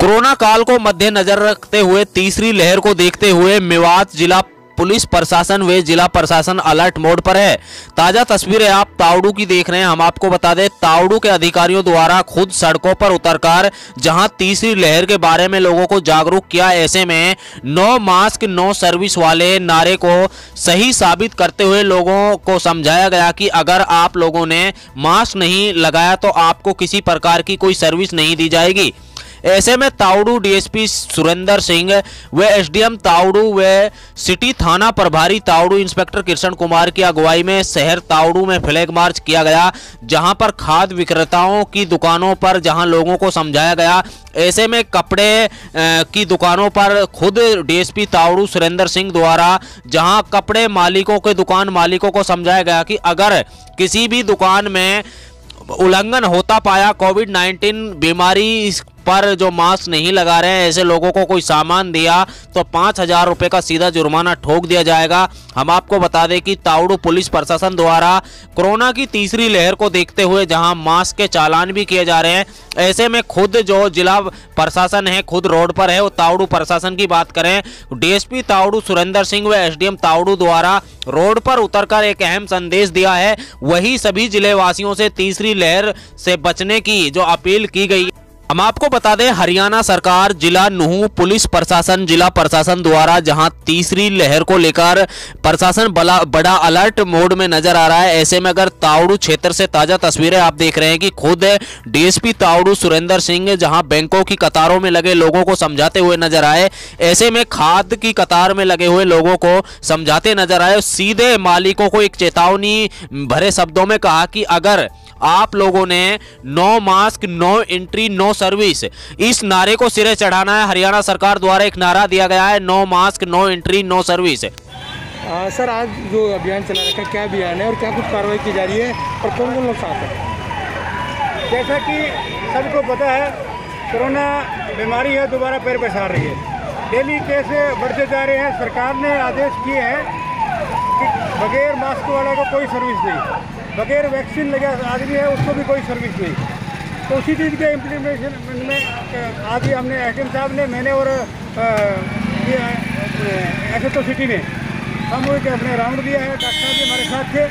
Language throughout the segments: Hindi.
कोरोना काल को मद्देनजर रखते हुए तीसरी लहर को देखते हुए मेवात जिला पुलिस प्रशासन व जिला प्रशासन अलर्ट मोड पर है। ताजा तस्वीरें आप तावड़ू की देख रहे हैं। हम आपको बता दें, तावड़ू के अधिकारियों द्वारा खुद सड़कों पर उतरकर जहां तीसरी लहर के बारे में लोगों को जागरूक किया, ऐसे में नो मास्क नो सर्विस वाले नारे को सही साबित करते हुए लोगों को समझाया गया कि अगर आप लोगों ने मास्क नहीं लगाया तो आपको किसी प्रकार की कोई सर्विस नहीं दी जाएगी। ऐसे में तावड़ू डीएसपी सुरेंद्र सिंह व एसडीएम तावड़ू व सिटी थाना प्रभारी तावड़ू इंस्पेक्टर कृष्ण कुमार की अगुवाई में शहर तावड़ू में फ्लैग मार्च किया गया, जहां पर खाद विक्रेताओं की दुकानों पर जहां लोगों को समझाया गया। ऐसे में कपड़े की दुकानों पर खुद डीएसपी तावड़ू सुरेंद्र सिंह द्वारा जहां कपड़े मालिकों के दुकान मालिकों को समझाया गया कि अगर किसी भी दुकान में उल्लंघन होता पाया कोविड-19 बीमारी पर जो मास्क नहीं लगा रहे हैं ऐसे लोगों को कोई सामान दिया तो 5,000 रुपये का सीधा जुर्माना ठोक दिया जाएगा। हम आपको बता दें कि तावड़ू पुलिस प्रशासन द्वारा कोरोना की तीसरी लहर को देखते हुए जहां मास्क के चालान भी किए जा रहे हैं, ऐसे में खुद जो जिला प्रशासन है खुद रोड पर है। वो तावड़ू प्रशासन की बात करें, डीएसपी तावड़ू सुरेंद्र सिंह व एसडीएम तावड़ू द्वारा रोड पर उतरकर एक अहम संदेश दिया है। वही सभी जिलेवासियों से तीसरी लहर से बचने की जो अपील की गई। हम आपको बता दें, हरियाणा सरकार जिला नूह पुलिस प्रशासन जिला प्रशासन द्वारा जहां तीसरी लहर को लेकर प्रशासन बड़ा अलर्ट मोड में नजर आ रहा है। ऐसे में अगर तावड़ू क्षेत्र से ताजा तस्वीरें आप देख रहे हैं कि खुद डीएसपी तावड़ू सुरेंद्र सिंह जहां बैंकों की कतारों में लगे लोगों को समझाते हुए नजर आए, ऐसे में खाद की कतार में लगे हुए लोगों को समझाते नजर आए। सीधे मालिकों को एक चेतावनी भरे शब्दों में कहा कि अगर आप लोगों ने no mask no entry no service इस नारे को सिरे चढ़ाना है। हरियाणा सरकार द्वारा एक नारा दिया गया है, no mask no entry no service. Sir, आज जो अभियान चला रखा है, क्या अभियान है और क्या कुछ कार्रवाई की जा रही है और कौन कौन लोग साथ हैं? जैसा कि सबको पता है, कोरोना बीमारी है, दोबारा पैर पसार रही है, डेली केस बढ़ते जा रहे हैं। सरकार ने आदेश किए हैं कि बगैर मास्क वाला को कोई सर्विस नहीं, बगैर वैक्सीन लगा आदमी है उसको भी कोई सर्विस नहीं। तो उसी चीज़ के इम्प्लीमेंटेशन में आज ही हमने एस एम साहब ने, मैंने और SHO सिटी में हम एक अपने राउंड दिया है। डॉक्टर साहब हमारे साथ थे,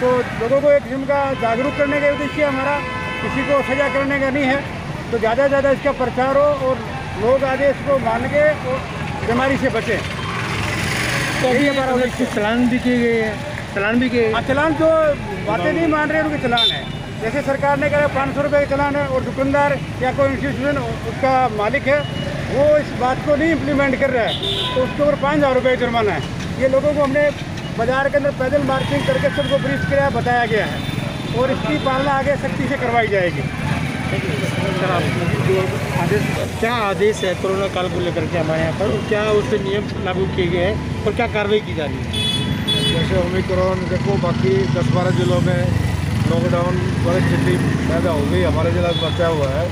तो लोगों को एक किस्म का जागरूक करने का उद्देश्य हमारा, किसी को सजा करने का नहीं है। तो ज़्यादा से ज़्यादा इसका प्रचार हो और लोग आदेश को मान के और बीमारी से बचें। तो अभी हमारा चलान भी किए गए हैं, चलान भी किए। चलान जो बातें नहीं मान रहे उनके चलान है। जैसे सरकार ने कहा 500 रुपये का चलान है और दुकानदार या कोई इंस्टीट्यूशन उसका मालिक है वो इस बात को नहीं इम्प्लीमेंट कर रहा है तो उसके ऊपर 5,000 रुपये का जुर्माना है। ये लोगों को हमने बाजार के अंदर पैदल मार्चिंग करके सबको ब्रीफ किया, बताया गया है और इसकी पालना आगे सख्ती से करवाई जाएगी। क्या आदेश है कोरोना काल को लेकर के हमारे यहाँ पर, क्या उससे नियम लागू किए गए हैं और क्या कार्रवाई की जा रही है? जैसे ओमिक्रॉन देखो, बाकी 10-12 जिलों में लॉकडाउन वाली स्थिति पैदा हो गई, हमारे जिला में बचा हुआ है।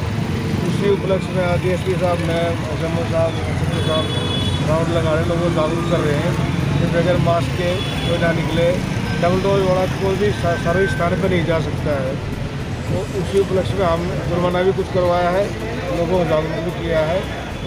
उसी उपलक्ष्य में आज DSP साहब, मैं SMO साहब, SHO साहब राउंड लगा रहे, लोगों को जागरूक कर रहे हैं कि बगैर मास्क के कोई ना निकले, डबल डोज वाला कोई भी सर्विस स्थान पर नहीं जा सकता है। तो उसी उपलक्ष्य में हमने जुर्माना भी कुछ करवाया है, लोगों को जागरूक भी किया है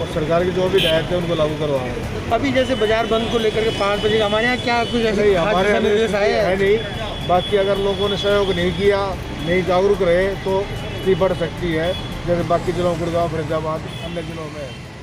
और सरकार की जो भी हिदायत है उनको लागू करवाया है। अभी जैसे बाजार बंद को लेकर के 5 बजे हमारे यहाँ क्या कुछ ऐसे हमारे यहाँ है नहीं। बाकी अगर लोगों ने सहयोग नहीं किया, नहीं जागरूक रहे तो स्थिति बढ़ सकती है, जैसे बाकी जिलों गुड़गांव फरीदाबाद अन्य जिलों में।